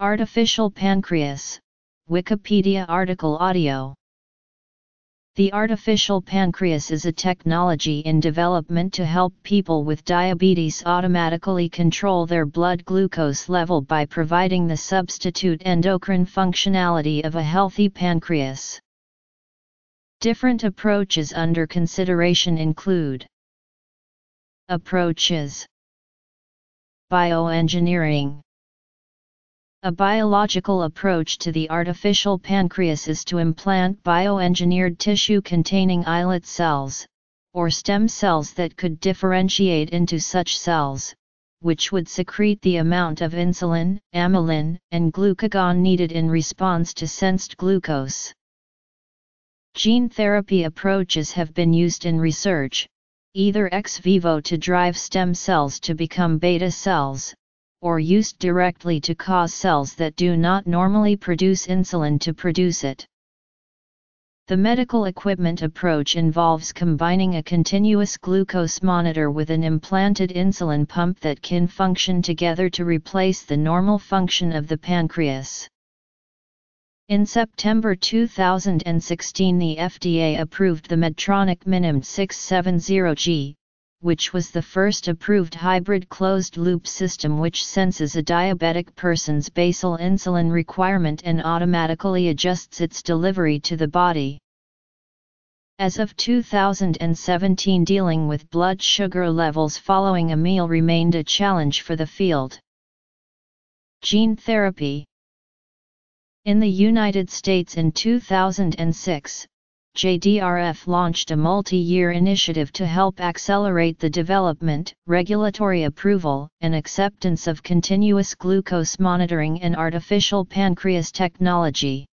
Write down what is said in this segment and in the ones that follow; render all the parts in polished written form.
Artificial pancreas, Wikipedia article audio. The artificial pancreas is a technology in development to help people with diabetes automatically control their blood glucose level by providing the substitute endocrine functionality of a healthy pancreas. Different approaches under consideration include approaches: bioengineering. A biological approach to the artificial pancreas is to implant bioengineered tissue containing islet cells, or stem cells that could differentiate into such cells, which would secrete the amount of insulin, amylin, and glucagon needed in response to sensed glucose. Gene therapy approaches have been used in research, either ex vivo to drive stem cells to become beta cells, or used directly to cause cells that do not normally produce insulin to produce it. The medical equipment approach involves combining a continuous glucose monitor with an implanted insulin pump that can function together to replace the normal function of the pancreas. In September 2016, the FDA approved the Medtronic MiniMed 670G, which was the first approved hybrid closed-loop system which senses a diabetic person's basal insulin requirement and automatically adjusts its delivery to the body. As of 2017, dealing with blood sugar levels following a meal remained a challenge for the field. Gene therapy. In the United States in 2006, JDRF launched a multi-year initiative to help accelerate the development, regulatory approval, and acceptance of continuous glucose monitoring and artificial pancreas technology.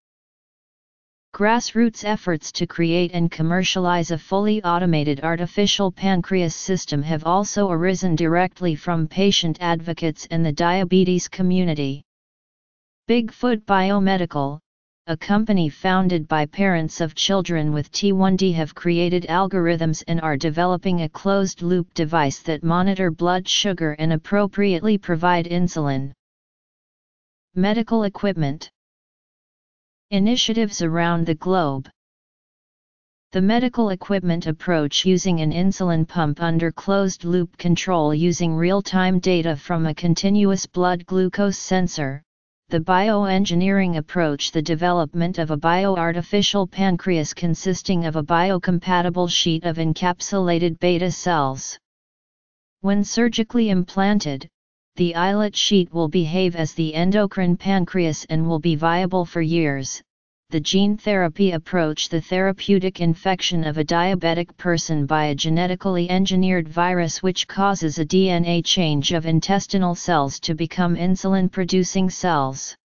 Grassroots efforts to create and commercialize a fully automated artificial pancreas system have also arisen directly from patient advocates and the diabetes community. Bigfoot Biomedical, a company founded by parents of children with T1D, have created algorithms and are developing a closed-loop device that monitor blood sugar and appropriately provide insulin. Medical equipment. Initiatives around the globe. The medical equipment approach using an insulin pump under closed-loop control using real-time data from a continuous blood glucose sensor. The bioengineering approach, the development of a bioartificial pancreas consisting of a biocompatible sheet of encapsulated beta cells. When surgically implanted, the islet sheet will behave as the endocrine pancreas and will be viable for years. The gene therapy approach, the therapeutic infection of a diabetic person by a genetically engineered virus which causes a DNA change of intestinal cells to become insulin-producing cells.